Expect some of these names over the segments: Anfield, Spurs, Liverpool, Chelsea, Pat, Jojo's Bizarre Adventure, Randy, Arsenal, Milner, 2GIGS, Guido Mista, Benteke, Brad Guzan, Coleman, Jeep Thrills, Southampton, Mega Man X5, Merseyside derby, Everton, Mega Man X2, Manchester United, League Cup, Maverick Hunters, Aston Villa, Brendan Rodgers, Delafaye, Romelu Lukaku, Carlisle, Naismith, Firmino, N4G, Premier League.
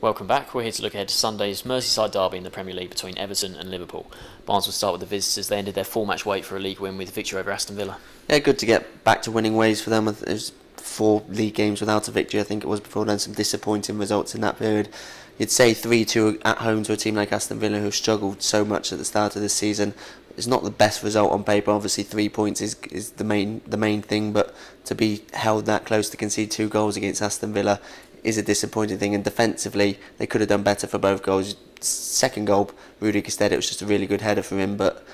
Welcome back, we're here to look ahead to Sunday's Merseyside derby in the Premier League between Everton and Liverpool. Barnes will start with the visitors. They ended their 4-match wait for a league win with victory over Aston Villa. Yeah, good to get back to winning ways for them. It was 4 league games without a victory, I think it was before then, some disappointing results in that period. You'd say 3-2 at home to a team like Aston Villa who struggled so much at the start of this season. It's not the best result on paper. Obviously 3 points is the main thing, but to be held that close to concede 2 goals against Aston Villa is a disappointing thing, and defensively they could have done better for both goals. Second goal, Rudiger, it was just a really good header from him, but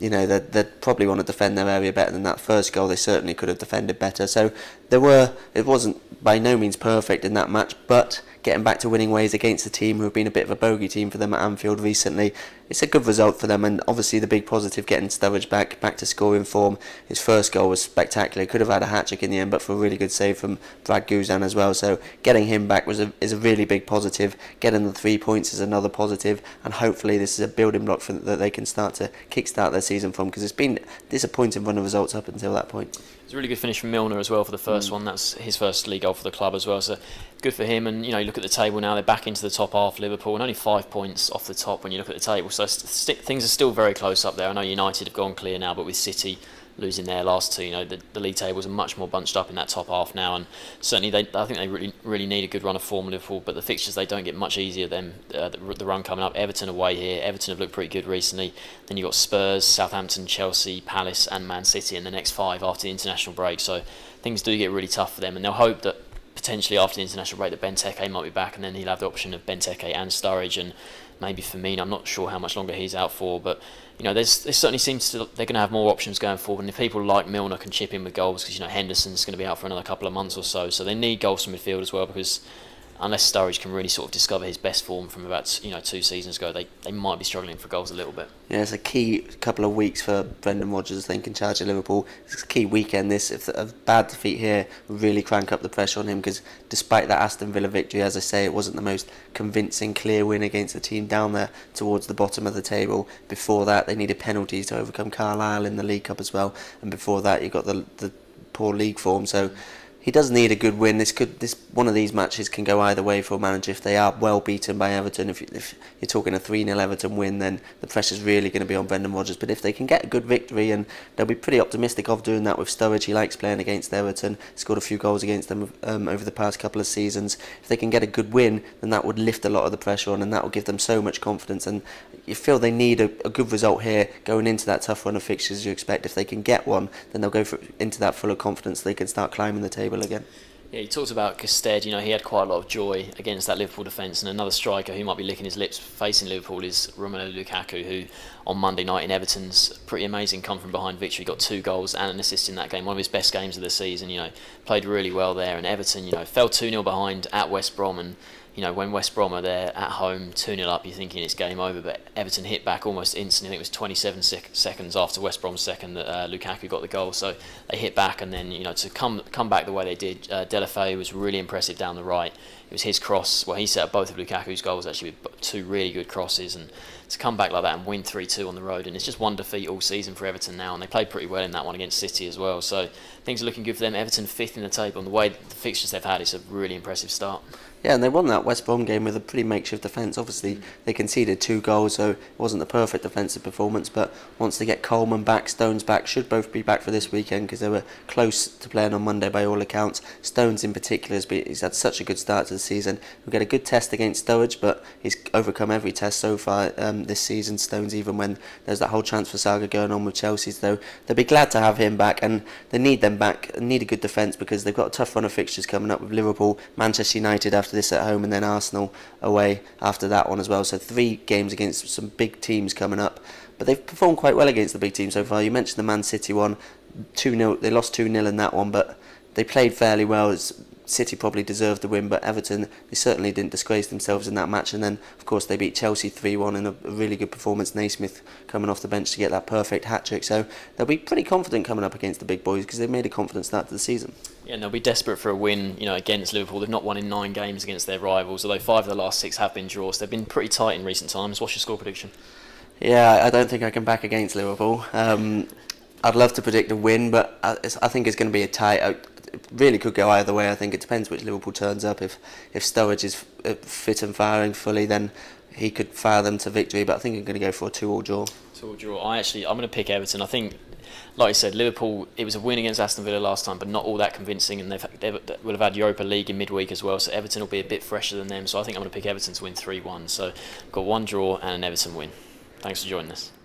you know they'd probably want to defend their area better than that. First goal, they certainly could have defended better. So it wasn't by no means perfect in that match, but getting back to winning ways against a team who have been a bit of a bogey team for them at Anfield recently, it's a good result for them. And obviously the big positive, getting Sturridge back to scoring form. His first goal was spectacular. He could have had a hat-trick in the end, but for a really good save from Brad Guzan as well. So getting him back is a really big positive. Getting the 3 points is another positive, and hopefully this is a building block for that they can start to kickstart their season from, because it's been disappointing run of results up until that point. It's a really good finish from Milner as well for the first one. That's his first league goal for the club as well, so good for him. And you know, you look at the table now, they're back into the top half, Liverpool, and only 5 points off the top when you look at the table. So things are still very close up there. I know United have gone clear now, but with City losing their last 2, you know, the league tables are much more bunched up in that top half now, and certainly I think they really need a good run of form, Liverpool. But the fixtures, they don't get much easier than the run coming up. Everton away here. Everton have looked pretty good recently. Then you've got Spurs, Southampton, Chelsea, Palace and Man City in the next 5 after the international break. So things do get really tough for them, and they'll hope that potentially after the international break that Benteke might be back, and then he'll have the option of Benteke and Sturridge and maybe Firmino. I'm not sure how much longer he's out for, but you know, there certainly seems to they're going to have more options going forward. And if people like Milner can chip in with goals, because you know Henderson's going to be out for another couple of months or so, so they need goals from midfield as well, because unless Sturridge can really sort of discover his best form from about 2 seasons ago, they might be struggling for goals a little bit. Yeah, it's a key couple of weeks for Brendan Rodgers, I think, in charge of Liverpool. It's a key weekend, this. If a bad defeat here really crank up the pressure on him, because despite that Aston Villa victory, as I say, it wasn't the most convincing clear win against the team down there towards the bottom of the table. Before that, they needed penalties to overcome Carlisle in the League Cup as well, and before that you got the poor league form. So he does need a good win. This one of these matches can go either way for a manager. If they are well beaten by Everton, if you're talking a 3-0 Everton win, then the pressure's really going to be on Brendan Rodgers. But if they can get a good victory, and they'll be pretty optimistic of doing that with Sturridge. He likes playing against Everton. Scored a few goals against them over the past couple of seasons. If they can get a good win, then that would lift a lot of the pressure on, and that will give them so much confidence. And you feel they need a good result here going into that tough run of fixtures you expect. If they can get one, then they'll go into that full of confidence. They can start climbing the table again. Yeah, you talked about Gusted. You know, he had quite a lot of joy against that Liverpool defence, and another striker who might be licking his lips facing Liverpool is Romelu Lukaku, who on Monday night in Everton's pretty amazing come from behind victory got 2 goals and an assist in that game, one of his best games of the season. You know, played really well there, and Everton, you know, fell 2-0 behind at West Brom, and you know, when West Brom are there at home 2-0 up, you're thinking it's game over, but Everton hit back almost instantly. I think it was 27 seconds after West Brom's second that Lukaku got the goal, so they hit back. And then, you know, to come back the way they did, Delafaye was really impressive down the right. It was his cross, well, he set up both of Lukaku's goals actually with 2 really good crosses, and to come back like that and win 3-2 on the road. And it's just one defeat all season for Everton now, and they played pretty well in that one against City as well, so things are looking good for them. Everton 5th in the table, and the way the fixtures they've had, it's a really impressive start. Yeah, and they won that West Brom game with a pretty makeshift defence. Obviously they conceded 2 goals, so it wasn't the perfect defensive performance, but once they get Coleman back, Stones back, should both be back for this weekend, because they were close to playing on Monday by all accounts. Stones in particular, he's had such a good start to the season. We'll get a good test against Sturridge, but he's overcome every test so far this season, Stones, even when there's that whole transfer saga going on with Chelsea. So they'll be glad to have him back, and they need them back, and need a good defence, because they've got a tough run of fixtures coming up with Liverpool, Manchester United after this at home, and then Arsenal away after that one as well. So 3 games against some big teams coming up, but they've performed quite well against the big teams so far. You mentioned the Man City one, 2-0, they lost 2-0 in that one, but they played fairly well. City probably deserved the win, but Everton, they certainly didn't disgrace themselves in that match. And then of course they beat Chelsea 3-1 in a really good performance, Naismith coming off the bench to get that perfect hat-trick. So they'll be pretty confident coming up against the big boys, because they've made a confident start to the season. Yeah, and they'll be desperate for a win, you know, against Liverpool. They've not won in 9 games against their rivals, although 5 of the last 6 have been draws. They've been pretty tight in recent times. What's your score prediction? Yeah, I don't think I can back against Liverpool. I'd love to predict a win, but I think it's going to be a tie. It really could go either way. I think it depends which Liverpool turns up. If Sturridge is fit and firing fully, then he could fire them to victory. But I think I'm going to go for a 2-2 draw. 2-2 draw. I'm going to pick Everton. I think, like I said, Liverpool, it was a win against Aston Villa last time, but not all that convincing, and they will have had Europa League in midweek as well, so Everton will be a bit fresher than them, so I think I'm going to pick Everton to win 3-1. So got one draw and an Everton win. Thanks for joining us.